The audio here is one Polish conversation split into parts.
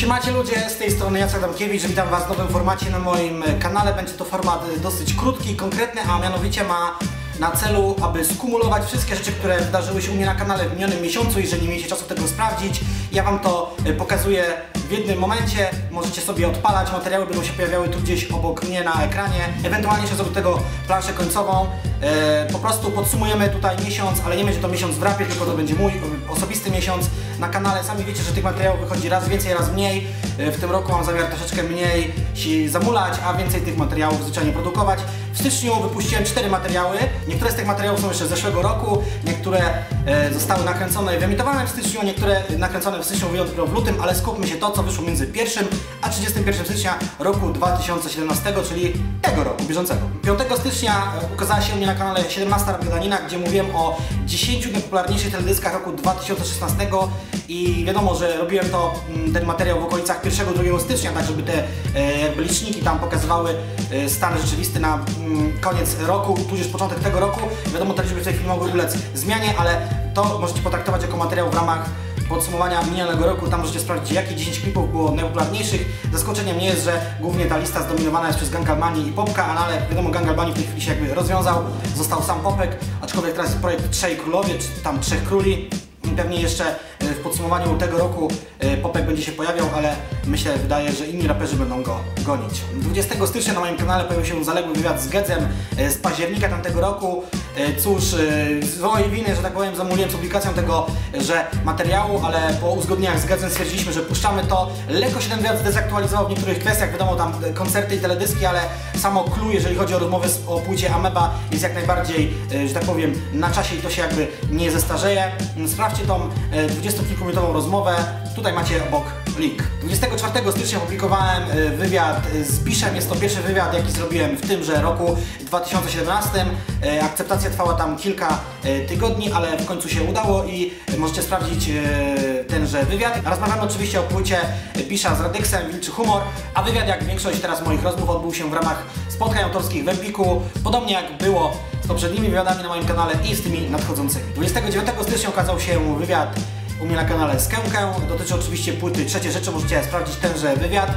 Siemacie ludzie, z tej strony Jacek Adamkiewicz, witam was w nowym formacie na moim kanale. Będzie to format dosyć krótki i konkretny, a mianowicie ma na celu, aby skumulować wszystkie rzeczy, które wydarzyły się u mnie na kanale w minionym miesiącu. Jeżeli nie mieliście czasu tego sprawdzić, ja wam to pokazuję w jednym momencie. Możecie sobie odpalać, materiały będą się pojawiały tu gdzieś obok mnie na ekranie. Ewentualnie jeszcze zrobię tego planszę końcową. Po prostu podsumujemy tutaj miesiąc, ale nie będzie to miesiąc w rapie, tylko to będzie mój osobisty miesiąc na kanale. Sami wiecie, że tych materiałów wychodzi raz więcej, raz mniej. W tym roku mam zamiar troszeczkę mniej się zamulać, a więcej tych materiałów zwyczajnie produkować. W styczniu wypuściłem 4 materiały. Niektóre z tych materiałów są jeszcze z zeszłego roku, niektóre zostały nakręcone i wyemitowane w styczniu, niektóre nakręcone w styczniu, dopiero w lutym, ale skupmy się to, co wyszło między 1 a 31 stycznia roku 2017, czyli tego roku bieżącego. 5 stycznia ukazała się u mnie na kanale 17 Rapiodanina, gdzie mówiłem o 10 najpopularniejszych teledyskach roku 2016 i wiadomo, że robiłem to, ten materiał w okolicach 1-2 stycznia, tak żeby te jakby liczniki tam pokazywały stan rzeczywisty na koniec roku, tudzież początek tego roku. Wiadomo, te liczby w tej chwili mogły ulec zmianie, ale to możecie potraktować jako materiał w ramach podsumowania minionego roku. Tam możecie sprawdzić, jakie 10 klipów było najpopularniejszych. Zaskoczeniem nie jest, że głównie ta lista zdominowana jest przez Gangalbani i Popka, ale wiadomo, Gangalbani w tej chwili się jakby rozwiązał, został sam Popek, aczkolwiek teraz jest projekt Trzej Królowie, czy tam Trzech Króli. Pewnie jeszcze w podsumowaniu tego roku Popek będzie się pojawiał, ale myślę, wydaje, że inni raperzy będą go gonić. 20 stycznia na moim kanale pojawił się zaległy wywiad z Gedzem z października tamtego roku. Cóż, z mojej winy, że tak powiem, zamówiłem z publikacją tego, że materiału, ale po uzgodnieniach z Gedzem stwierdziliśmy, że puszczamy to. Lekko się ten wywiad zdezaktualizował w niektórych kwestiach, wiadomo, tam koncerty i teledyski, ale samo clue, jeżeli chodzi o rozmowę o płycie Ameba, jest jak najbardziej, że tak powiem, na czasie i to się jakby nie zestarzeje. Sprawdźcie tą 20-kilkuminutową rozmowę, tutaj macie obok link. 24 stycznia publikowałem wywiad z Piszem, jest to pierwszy wywiad, jaki zrobiłem w tymże roku 2017. Akceptacja trwała tam kilka tygodni, ale w końcu się udało i możecie sprawdzić tenże wywiad. Rozmawiamy oczywiście o płycie Pisza z Radyksem, Wilczy humor, a wywiad, jak większość teraz moich rozmów, odbył się w ramach spotkań autorskich w Empiku, podobnie jak było z poprzednimi wywiadami na moim kanale i z tymi nadchodzącymi. 29 stycznia okazał się wywiad u mnie na kanale Skękę, dotyczy oczywiście płyty Trzecie Rzeczy, możecie sprawdzić tenże wywiad.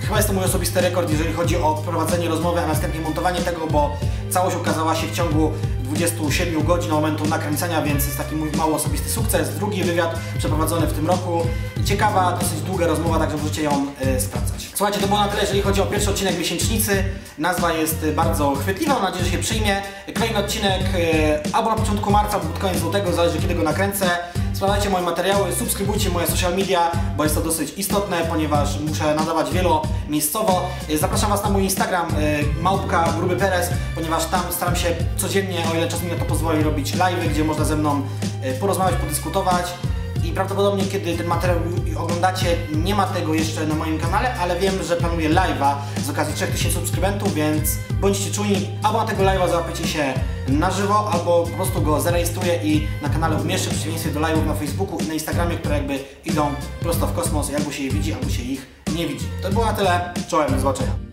Chyba jest to mój osobisty rekord, jeżeli chodzi o prowadzenie rozmowy, a następnie montowanie tego, bo całość ukazała się w ciągu 27 godzin od momentu nakręcenia, więc jest taki mój mało osobisty sukces. Drugi wywiad przeprowadzony w tym roku. Ciekawa, dosyć długa rozmowa, także możecie ją sprawdzać. Słuchajcie, to było na tyle, jeżeli chodzi o pierwszy odcinek Miesięcznicy. Nazwa jest bardzo chwytliwa, mam nadzieję, że się przyjmie. Kolejny odcinek albo na początku marca, albo pod koniec lutego, zależy kiedy go nakręcę. Sprawdzajcie moje materiały, subskrybujcie moje social media, bo jest to dosyć istotne, ponieważ muszę nadawać wielomiejscowo. Zapraszam was na mój Instagram, małpka GrubyPeres, ponieważ tam staram się codziennie, o ile czas mi na to pozwoli, robić live'y, gdzie można ze mną porozmawiać, podyskutować. I prawdopodobnie, kiedy ten materiał oglądacie, nie ma tego jeszcze na moim kanale, ale wiem, że planuję live'a z okazji 3000 subskrybentów, więc bądźcie czujni, albo na tego live'a załapiecie się na żywo, albo po prostu go zarejestruję i na kanale umieszczę, w przeciwieństwie do live'ów na Facebooku i na Instagramie, które jakby idą prosto w kosmos, albo się je widzi, albo się ich nie widzi. To było na tyle, czołem, do zobaczenia.